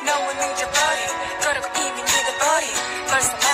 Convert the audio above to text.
No one needs your body, 걸어고 이미 믿어버린 벌써